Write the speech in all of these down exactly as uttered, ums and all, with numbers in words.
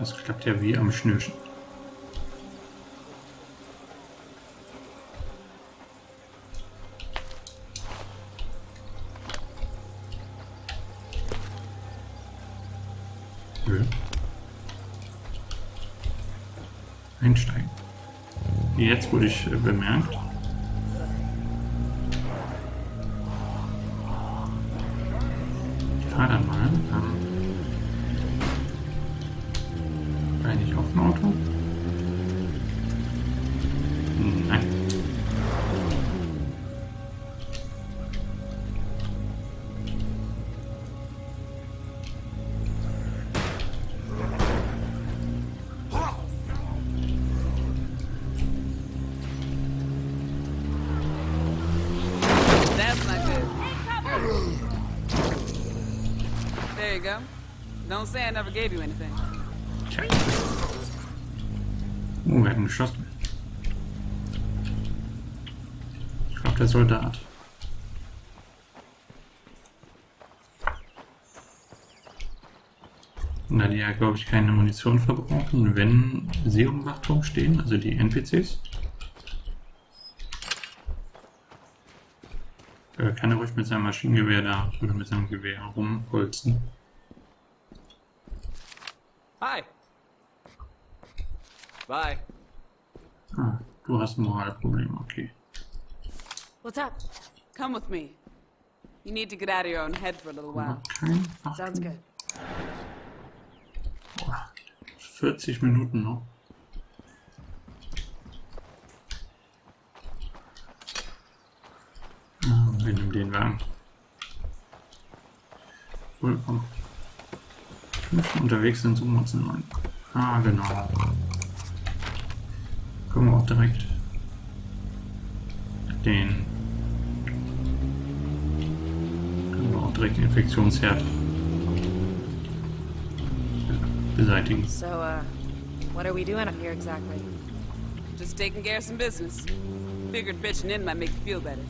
Das klappt ja wie am Schnürchen. Nö. Einsteigen. Jetzt wurde ich bemerkt. Ich fahre dann mal. Kann ich auf ein Auto? Nein. That's not good. There you go. Don't say I never gave you anything. Oh, wir hatten geschossen. Ich glaube, der Soldat. Na, die ja, glaube ich, keine Munition verbrauchen, wenn sie um Wachturm stehen, also die N P Cs. Da kann er ruhig mit seinem Maschinengewehr da oder mit seinem Gewehr rumholzen. Hi! Bye. Ah, du hast ein Moralproblem, okay. What's up? Come with me. You need to get out of your own head for a little while. Okay. Sounds good. Boah, vierzig Minuten noch. Ah, wir nehmen den Wagen. Willkommen. Fünf unterwegs sind, suchen wir uns einen neuen. Ah, genau. Können wir auch direkt den können wir auch direkt den Infektionsherd beseitigen. So, uh, what are we doing up here exactly? Just taking care of some business. Figured bitching in might make you feel better.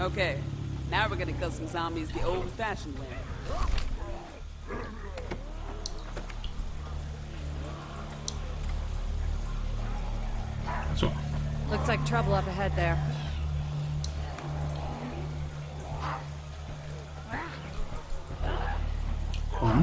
Okay. Now we're gonna kill some zombies the old-fashioned way. So. Looks like trouble up ahead there. Huh?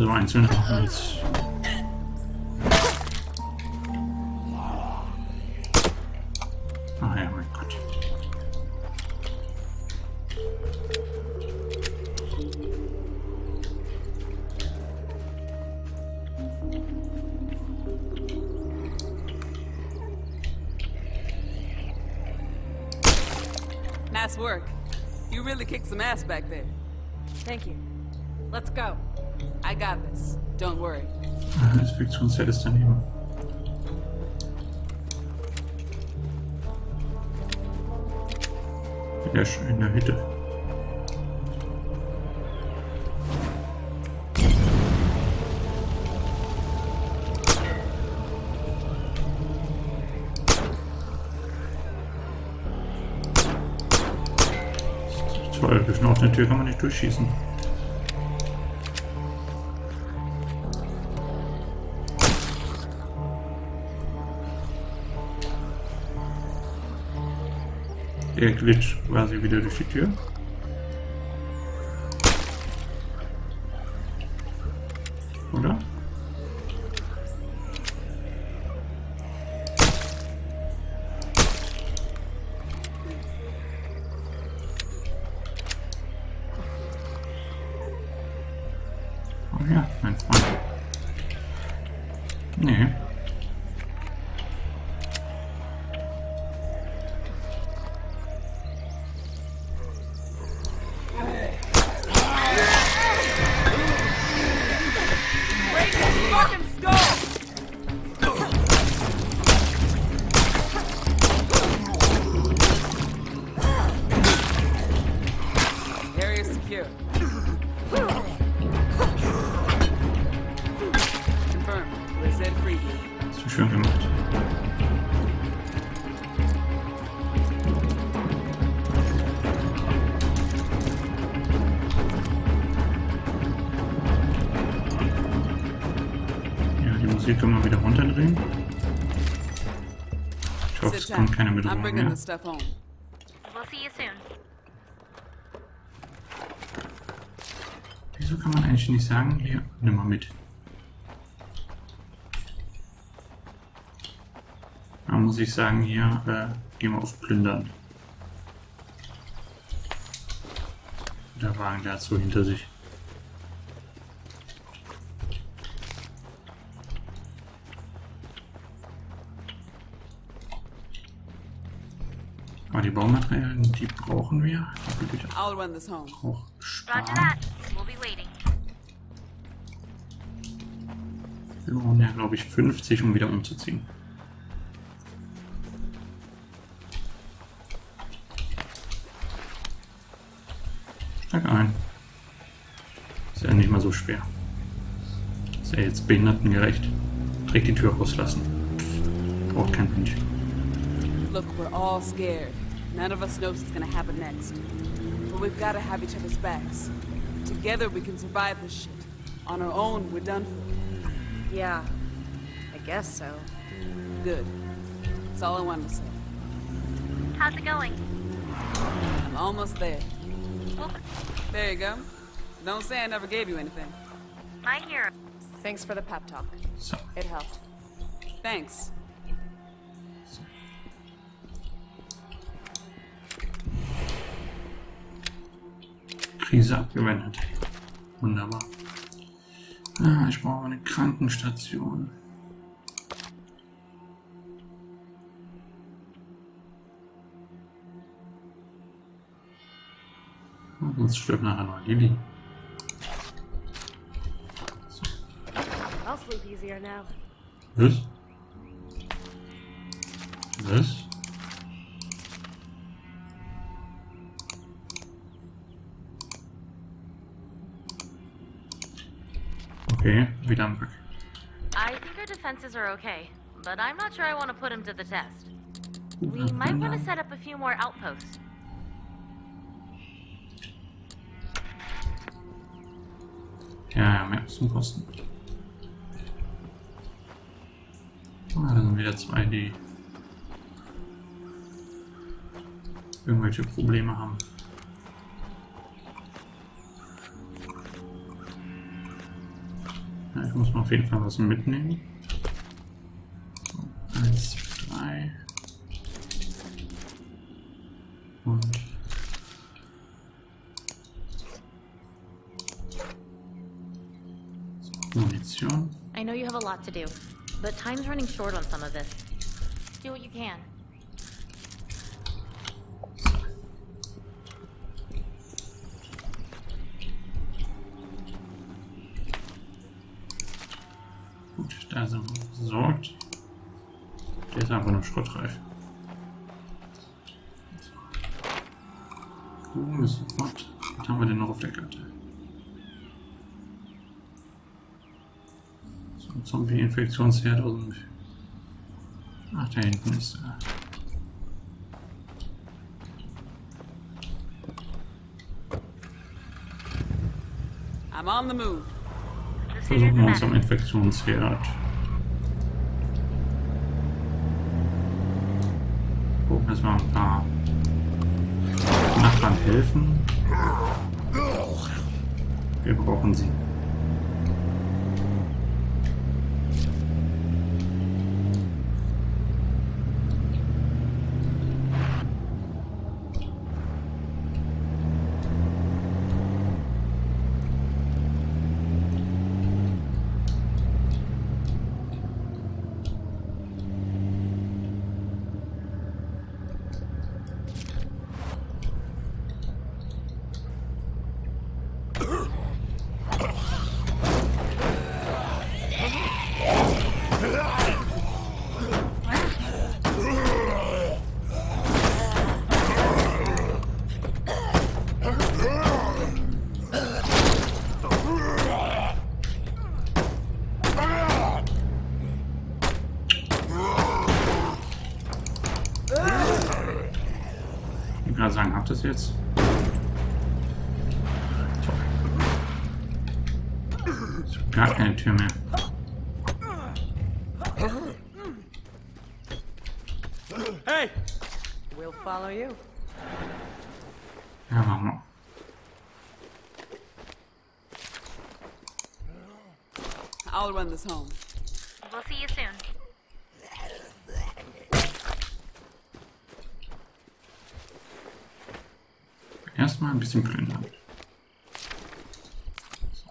So, einzelne machen jetzt. Ah ja, mein Gott. Nice work. You really kicked some ass back there. Thank you. Let's go. I got this. Don't worry. Das Fiktionszelt ist daneben. Wieder schön in der Hütte. Toll, durch eine offene Tür kann man nicht durchschießen. Der glitscht quasi wieder durch die Tür. Oder? Oh ja, mein Freund. Nee. Hier können wir wieder runterdrehen. Ich hoffe, es kommt keine Mittelung mehr. Wieso kann man eigentlich nicht sagen, hier, nimm mal mit. Da muss ich sagen, hier, äh, gehen wir auf Plündern. Der Wagen dazu hinter sich. Aber die Baumaterialien, die brauchen wir. Auch Stahl. Wir brauchen ja, glaube ich, fünfzig, um wieder umzuziehen. Steig ein. Ist ja nicht mal so schwer. Ist ja jetzt behindertengerecht. Direkt die Tür rauslassen. Pff, braucht kein Mensch. Look, we're all scared. None of us knows what's gonna happen next. But we've gotta have each other's backs. Together we can survive this shit. On our own, we're done for. Yeah, I guess so. Good. That's all I wanted to say. How's it going? I'm almost there. There you go. Don't say I never gave you anything. My hero. Thanks for the pep talk. So. It helped. Thanks. Krise abgewendet. Wunderbar. Ah, ich brauche eine Krankenstation. Und sonst stirbt nachher noch Lili. So. Was? Was? Okay, wieder am Back. I think our defenses are okay, but I'm not sure I want to put him to the test. We might want to set up a few more outposts. Ja, ja, mehr zum Kosten. Ah, dann sind wieder zwei, die irgendwelche Probleme haben. Ich muss mal auf jeden Fall was mitnehmen. So, eins, drei. Und. So, Munition. I know you have a lot to do, but time's running short on some of this. Do what you can. Da sind wir versorgt. Der ist einfach nur schrottreif. Kuh ist sofort. Was haben wir denn noch auf der Karte? So ein Zombie-Infektionsherd aus dem. Ach, da hinten ist er. I'm on the move. Versuchen wir uns am Infektionsherd. Gucken, dass wir ein paar Nachbarn helfen. Wir brauchen sie. Sagen, habt ihr das jetzt? Toll. Gar keine Tür mehr. follow you. Ja, mach mal. I'll run this home. We'll see you soon. Erstmal ein bisschen plündern. So.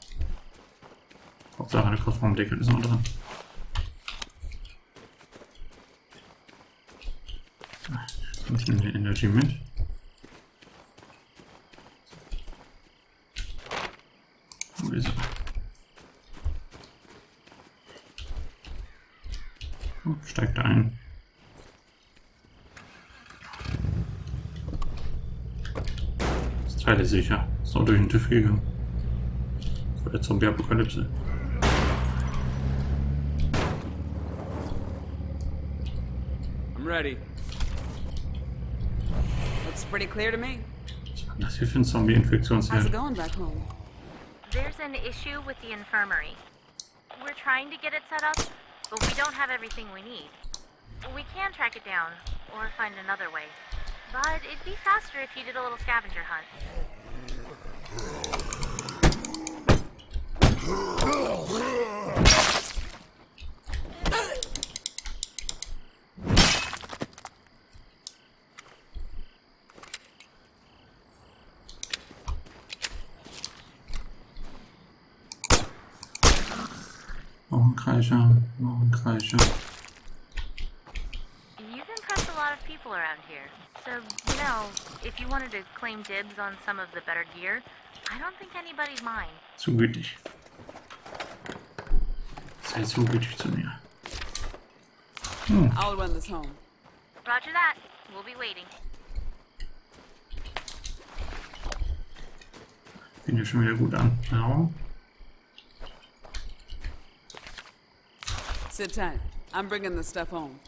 Hauptsache der Kofferraumdeckel ist noch dran. Ich nehme die Energy mit. Wo ist er? Oh, steigt ein. Das Teil ist sicher. Ist auch durch den TÜV gegangen. Vor der Zombie-Apokalypse. I'm ready. It's pretty clear to me. Das hier für ein Zombie-Infektionsherd. How's it going back home? There's an issue with the infirmary. We're trying to get it set up, but we don't have everything we need. We can track it down or find another way. But it'd be faster if you did a little scavenger hunt. Kreischer, noch ein Kreischer. You've impressed a lot of people around here. So, you know, if you wanted to claim dibs on some of the better gear, I don't think anybody's mine. Zu gütig. Sei zu gütig zu mir. Hm. I'll run this home. Roger that. We'll be waiting. Fing ja schon wieder gut an. Genau. Sit tight. I'm bringing this stuff home.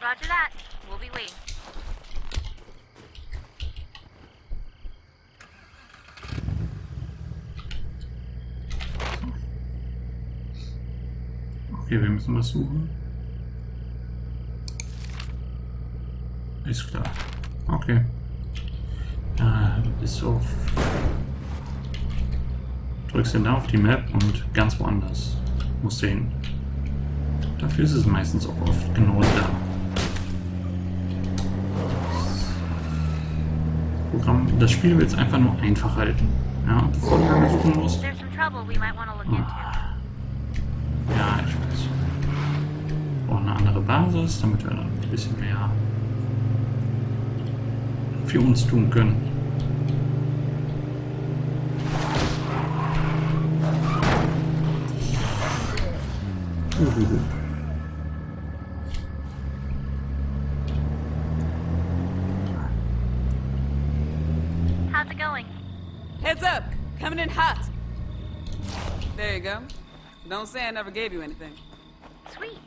Roger that. We'll be waiting. Okay, wir müssen was suchen. Ist klar. Okay. Ja, ist so. Drückst dann auf die Map und ganz woanders. Musst du hin. Dafür ist es meistens auch oft genau da. Das Programm, das Spiel will es einfach nur einfach halten. Ja, bevor du lange suchen musst. Ja, ich weiß. Wir brauchen eine andere Basis, damit wir dann ein bisschen mehr für uns tun können. Uhuhu. Heads up! Coming in hot! There you go. Don't say I never gave you anything. Sweet.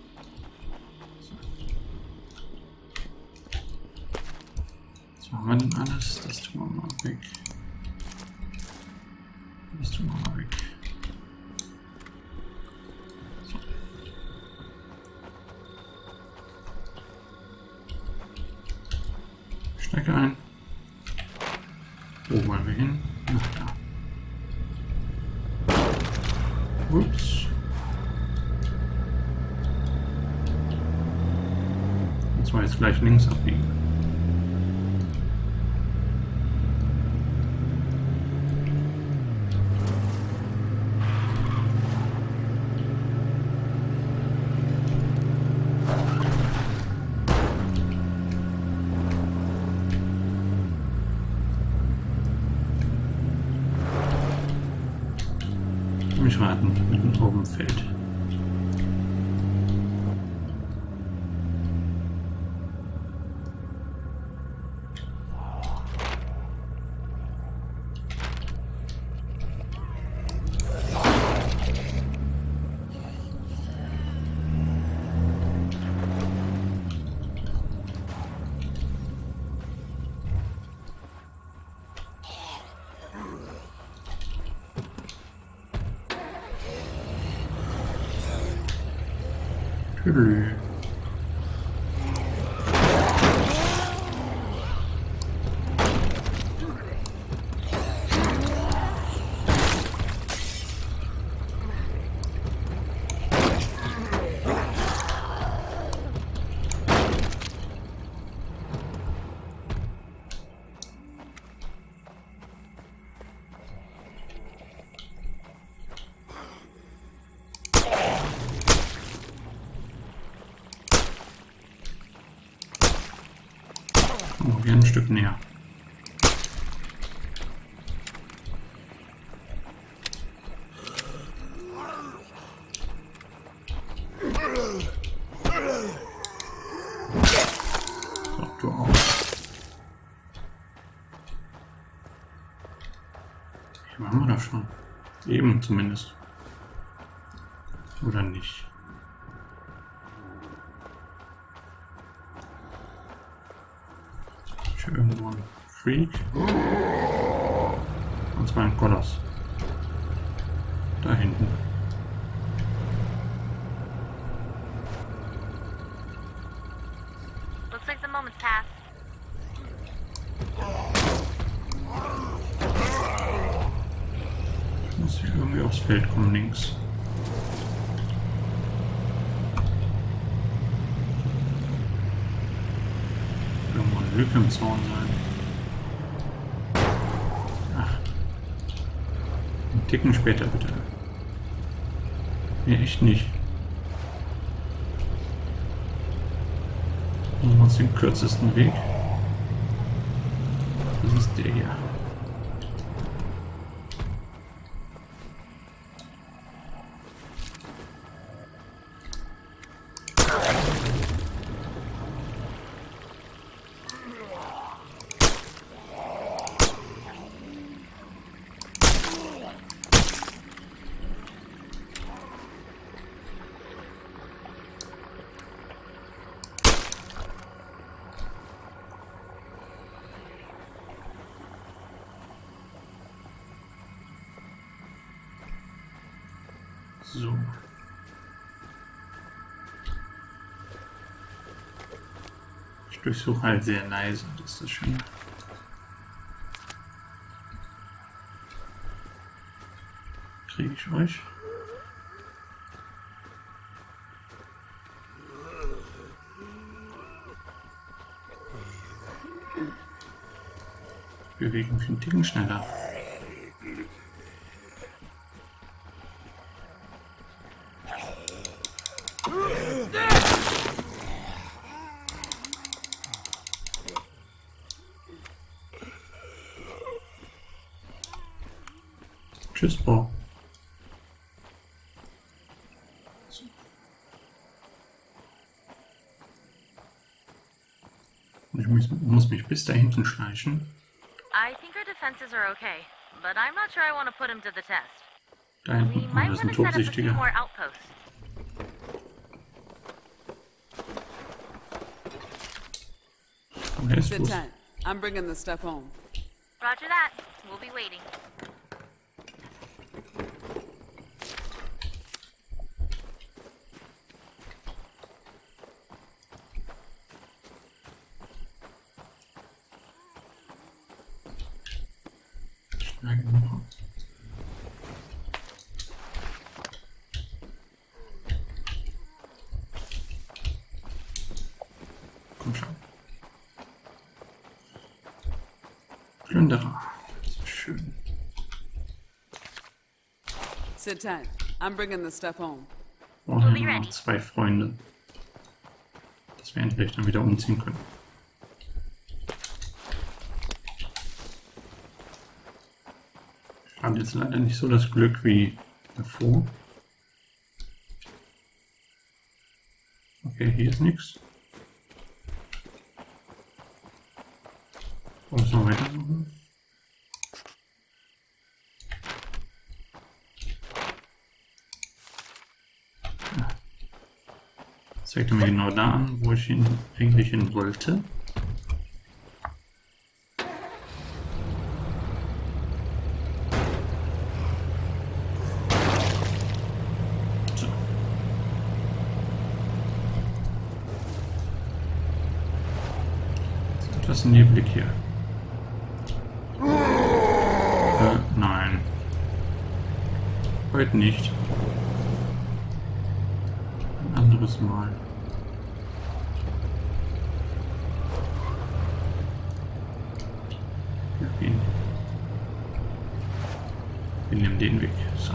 Was machen wir denn alles? Das tun wir mal weg. Das tun wir mal weg. So. Stecke ein. Wo wollen wir hin? Ach ja. Ups. Und zwar jetzt gleich links abbiegen. Mich raten, mit dem Taubenfeld. Stück näher. Eben zumindest. Oder nicht. Ist hier irgendwo ein Freak? Und zwar ein Koloss. Da hinten. Looks like the moment's passed. Irgendwie aufs Feld kommen links. Irgendwo eine Lücke im Zaun sein. Ach. Einen Ticken später bitte. Nee, echt nicht. Nehmen wir uns den kürzesten Weg. Das ist der hier. So. Ich durchsuche halt sehr leise, das ist das Schöne. Kriege ich euch? Ich bewege mich einen Ticken schneller. Tschüss, Bro. So. Ich muss, muss mich bis da hinten schleichen. I think our defenses are okay, but I'm not sure I want to put him to the test. Da hinten, oh, das ist ein Tobsichtiger. Okay, ist gut. I'm bringing the stuff home. Roger that. We'll be waiting. Komm schon. Plünderer. Das ist schön. Sit tight. I'm bringing the stuff home. Oh, wir haben noch zwei Freunde. Dass wir endlich dann wieder umziehen können. Hat jetzt leider nicht so das Glück wie davor. Okay, hier ist nichts. Wollen wir mal weiter suchen? Ja. Das zeigt mir genau da an, wo ich ihn eigentlich hin wollte. Das ist ein Nebelig hier. Äh, nein. Heute nicht. Ein anderes Mal. Wir gehen. Wir nehmen den Weg. So.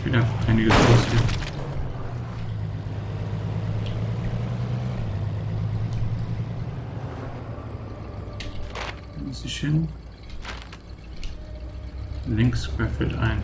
Ich bin einfach einiges los hier. Da muss ich hin. Links querfällt ein.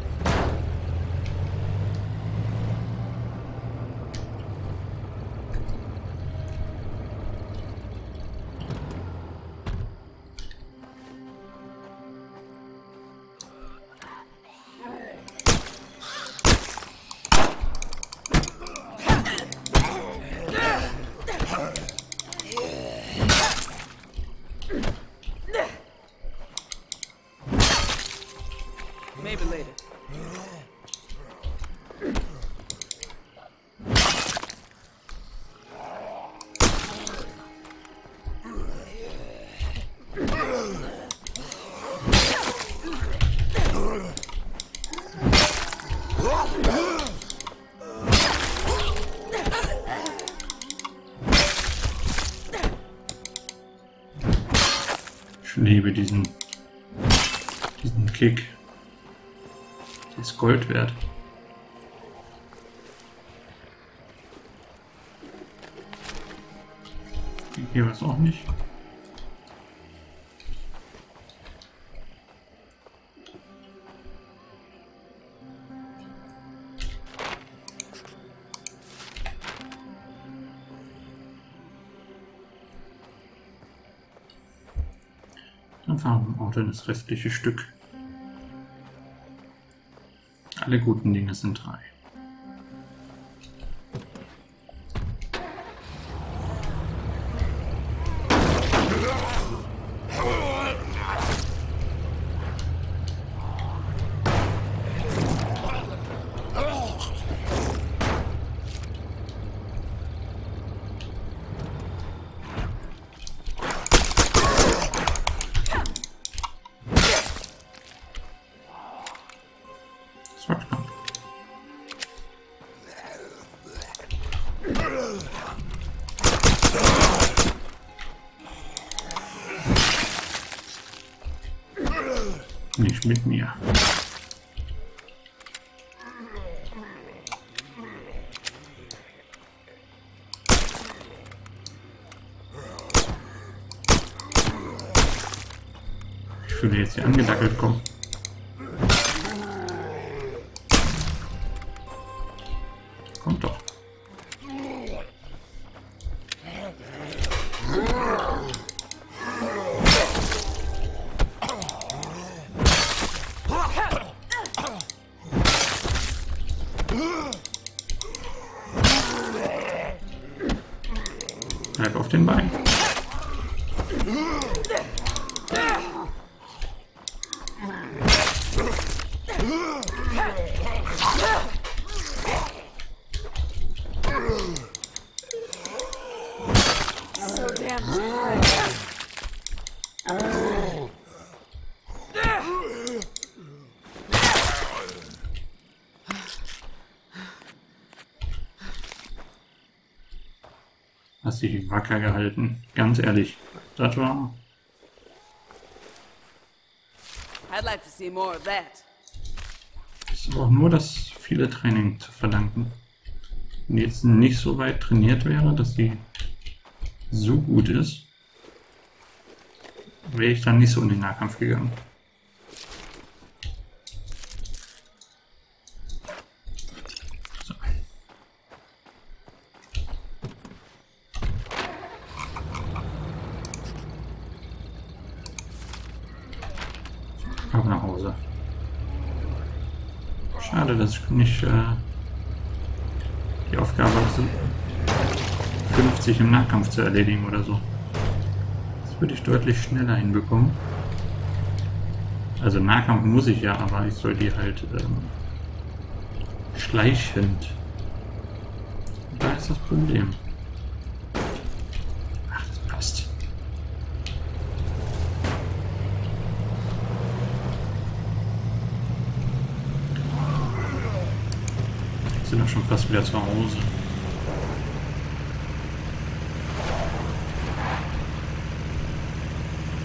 Ich liebe diesen, diesen Kick. Die ist Gold wert. Hier war es auch nicht. Auch dann das restliche Stück. Alle guten Dinge sind drei. Nicht mit mir. Ich würde jetzt hier angedackelt kommen. Kommt doch. Bleib auf den Beinen. Hast dich wacker gehalten, ganz ehrlich. Das war. Das ist auch nur das viele Training zu verdanken. Wenn die jetzt nicht so weit trainiert wäre, dass die so gut ist, wäre ich dann nicht so in den Nahkampf gegangen. Nach Hause. Schade, dass ich nicht äh, die Aufgabe habe, fünfzig im Nahkampf zu erledigen oder so. Das würde ich deutlich schneller hinbekommen. Also Nahkampf muss ich ja, aber ich soll die halt ähm, schleichend. Da ist das Problem. Ach, das passt. Sind doch schon fast wieder zu Hause.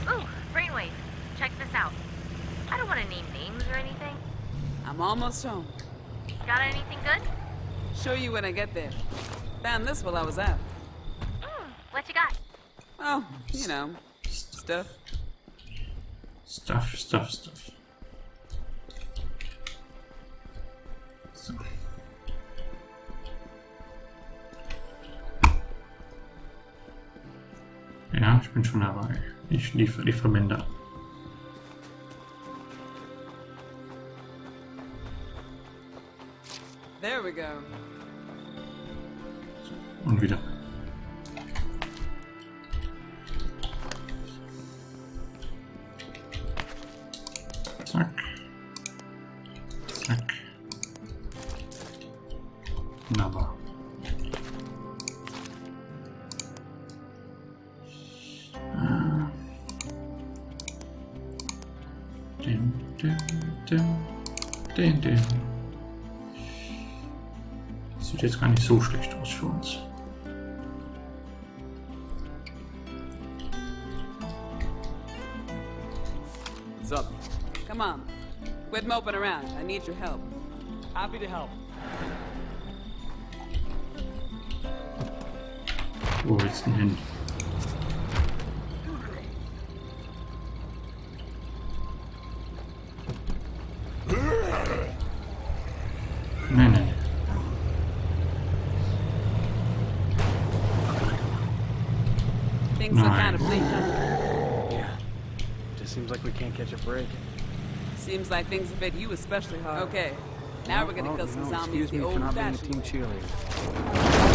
Oh, brainwave. Check this out. I don't want to name names or anything. I'm almost home. Got anything good? Show you when I get there. Found this while I was out. Mm, what you got? Oh, you know, stuff. Stuff, stuff, stuff. So. Ja, ich bin schon dabei. Ich liefere die Verbände ab. There we go. Und wieder. Zack. Zack. Wunderbar. Dim, dim, dim, dim, dim. Das sieht jetzt gar nicht so schlecht aus für uns. Up. Come on, quit moping around. I need your help. Happy to help. Wo willst du denn hin? Nein, nein. Nein. Seems like we can't catch a break. Seems like things have hit you especially hard. Okay, now no, we're gonna no, kill some no, zombies the old-fashioned way. Team cheerleader.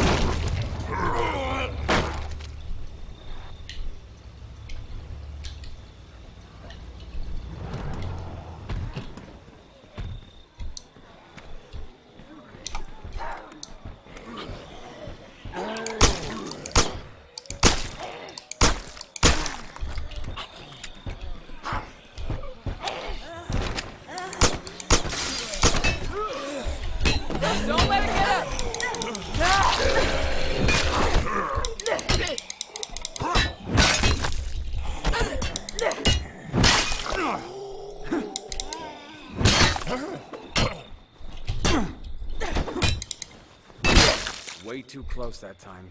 Way too close that time.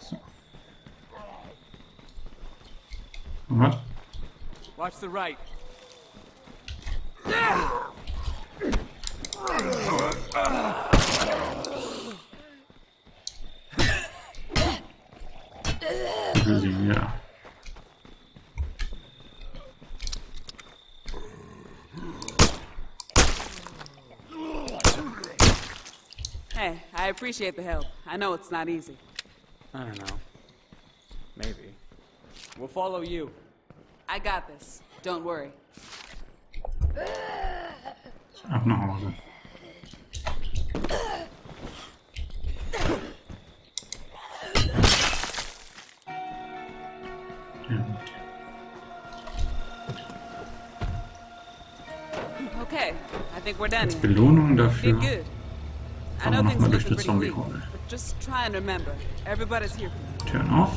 So. What? Watch the right. Yeah. Hey, I appreciate the help. I know it's not easy. I don't know. Maybe. We'll follow you. I got this. Don't worry. I've not heard it. Okay, I think we're done. Belohnung dafür. Good. I know things look pretty weak, but just try and remember, everybody's here for you. Turn off.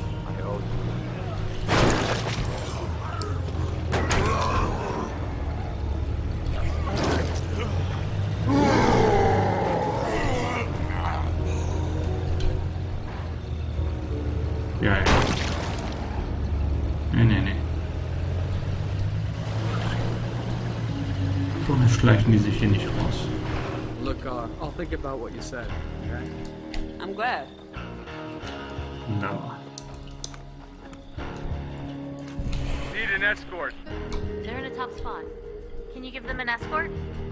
Ja, ja. Nee, nee, nee. Woher schleichen die sich hier nicht raus? Look, uh, I'll think about what you said, okay? I'm glad. No. Need an escort. They're in a tough spot. Can you give them an escort?